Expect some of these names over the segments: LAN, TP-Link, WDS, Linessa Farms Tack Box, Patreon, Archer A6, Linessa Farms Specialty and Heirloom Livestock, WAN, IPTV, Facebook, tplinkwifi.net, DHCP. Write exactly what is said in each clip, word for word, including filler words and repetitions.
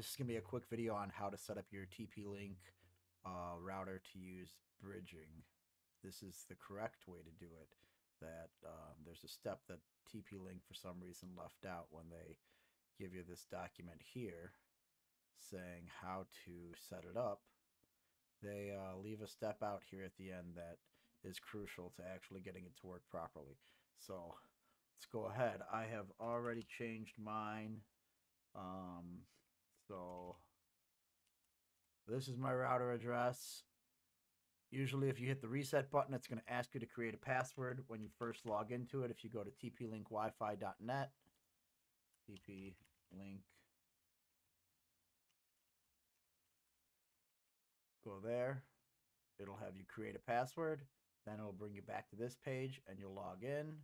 This is going to be a quick video on how to set up your T P-Link uh, router to use bridging. This is the correct way to do it. That um, there's a step that T P-Link for some reason left out when they give you this document here saying how to set it up. They uh, leave a step out here at the end that is crucial to actually getting it to work properly. So let's go ahead. I have already changed mine. Um, so this is my router address. Usually if you hit the reset button, it's going to ask you to create a password when you first log into it. If you go to T P link wifi dot net, T P link, go there. It'll have you create a password. Then it'll bring you back to this page and you'll log in.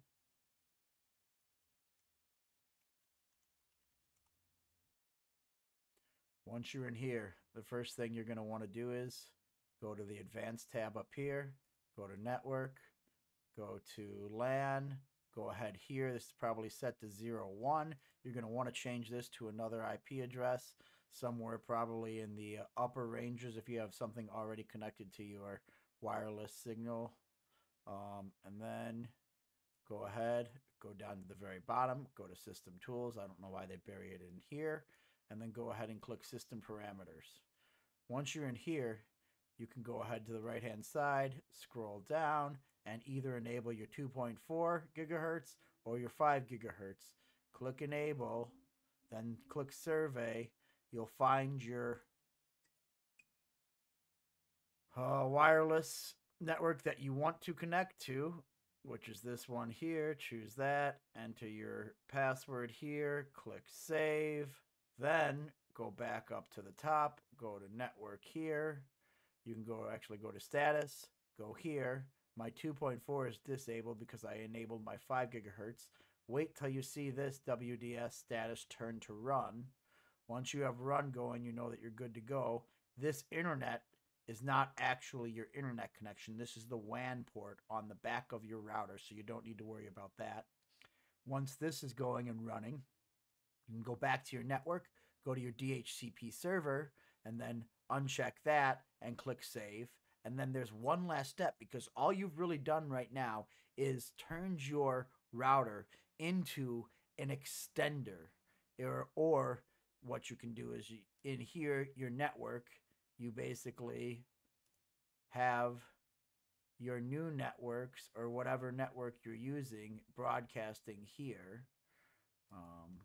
Once you're in here, the first thing you're going to want to do is go to the Advanced tab up here, go to Network, go to LAN, go ahead here. This is probably set to zero one. You're going to want to change this to another I P address, somewhere probably in the upper ranges if you have something already connected to your wireless signal. Um, and then go ahead, go down to the very bottom, go to System Tools. I don't know why they bury it in here. And then go ahead and click System Parameters. Once you're in here, you can go ahead to the right-hand side, scroll down, and either enable your two point four gigahertz or your five gigahertz. Click Enable, then click Survey. You'll find your uh, wireless network that you want to connect to, which is this one here. Choose that, enter your password here, click Save. Then go back up to the top, go to Network here. You can go actually go to Status, go here. My two point four is disabled because I enabled my five gigahertz. Wait till you see this W D S status turn to Run. Once you have Run going, you know that you're good to go. This internet is not actually your internet connection. This is the W A N port on the back of your router, so you don't need to worry about that. Once this is going and running, you can go back to your network, go to your D H C P server, and then uncheck that and click Save. And then there's one last step, because all you've really done right now is turned your router into an extender. Or, or what you can do is you, in here, your network, you basically have your new networks or whatever network you're using broadcasting here. Um,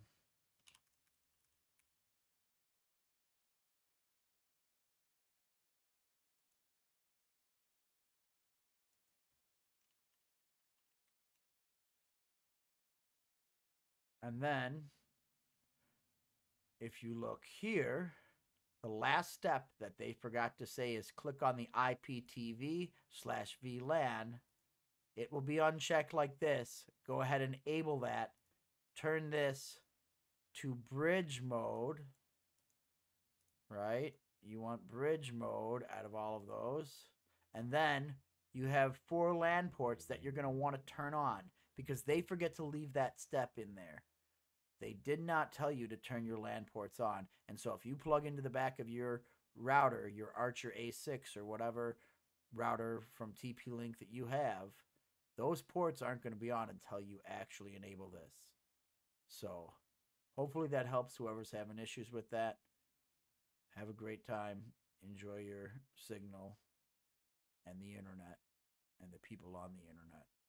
And then, if you look here, the last step that they forgot to say is click on the I P T V slash V LAN. It will be unchecked like this. Go ahead and enable that. Turn this to bridge mode, right? You want bridge mode out of all of those. And then you have four LAN ports that you're going to want to turn on, because they forget to leave that step in there. They did not tell you to turn your LAN ports on. And so if you plug into the back of your router, your Archer A six or whatever router from T P-Link that you have, those ports aren't going to be on until you actually enable this. So hopefully that helps whoever's having issues with that. Have a great time. Enjoy your signal and the internet and the people on the internet.